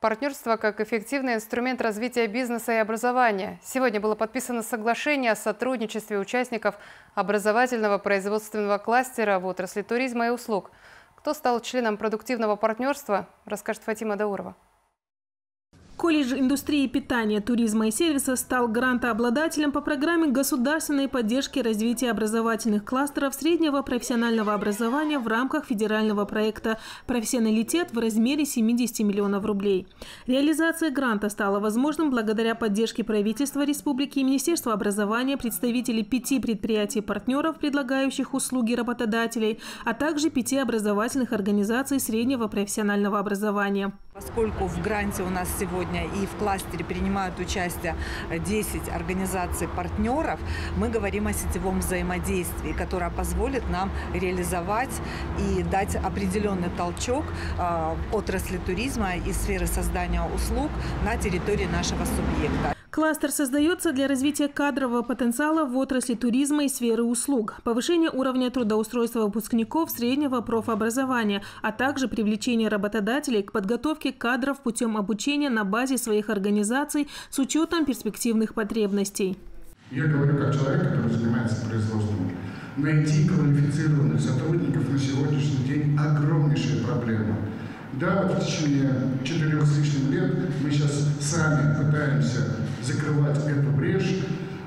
Партнерство как эффективный инструмент развития бизнеса и образования. Сегодня было подписано соглашение о сотрудничестве участников образовательного производственного кластера в отрасли туризма и услуг. Кто стал членом продуктивного партнерства, расскажет Фатима Даурова. Колледж индустрии питания, туризма и сервиса стал грантообладателем по программе государственной поддержки развития образовательных кластеров среднего профессионального образования в рамках федерального проекта «Профессионалитет» в размере 70 миллионов рублей. Реализация гранта стала возможным благодаря поддержке правительства республики и Министерства образования, представителей 5 предприятий-партнеров, предлагающих услуги работодателей, а также 5 образовательных организаций среднего профессионального образования. Поскольку в гранте у нас сегодня и в кластере принимают участие 10 организаций-партнеров, мы говорим о сетевом взаимодействии, которое позволит нам реализовать и дать определенный толчок отрасли туризма и сферы создания услуг на территории нашего субъекта. Кластер создается для развития кадрового потенциала в отрасли туризма и сферы услуг, повышения уровня трудоустройства выпускников среднего профобразования, а также привлечения работодателей к подготовке кадров путем обучения на базе своих организаций с учетом перспективных потребностей. Я говорю как человек, который занимается производством. Найти квалифицированных сотрудников на сегодняшний день – огромнейшая проблема. Да, вот в течение 4 с лишним лет мы сейчас сами пытаемся закрывать эту брешь,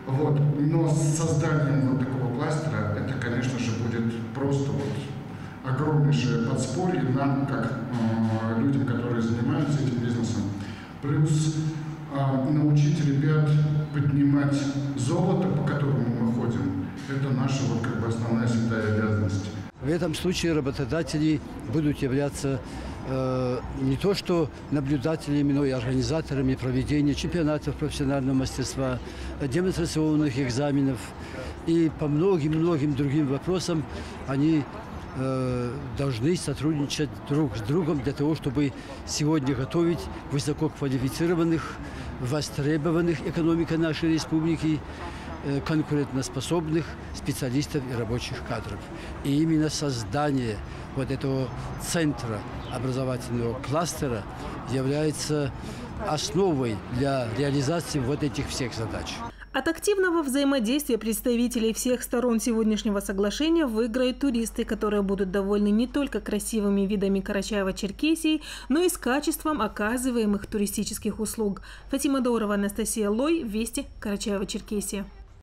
вот, но с созданием вот такого кластера это, конечно же, будет просто вот огромнейшее подспорье нам, как людям, которые занимаются этим бизнесом. Плюс научить ребят поднимать золото, по которому мы ходим, это наша вот, как бы, основная святая обязанность. В этом случае работодатели будут являться не то что наблюдателями, но и организаторами проведения чемпионатов профессионального мастерства, демонстрационных экзаменов. И по многим-многим другим вопросам они должны сотрудничать друг с другом для того, чтобы сегодня готовить высококвалифицированных, востребованных экономика нашей республики, конкурентоспособных специалистов и рабочих кадров. И именно создание вот этого центра образовательного кластера является основой для реализации вот этих всех задач. От активного взаимодействия представителей всех сторон сегодняшнего соглашения выиграют туристы, которые будут довольны не только красивыми видами Карачаево-Черкесии, но и с качеством оказываемых туристических услуг. Фатима Даурова, Анастасия Лой, Вести, Карачаево-Черкесия.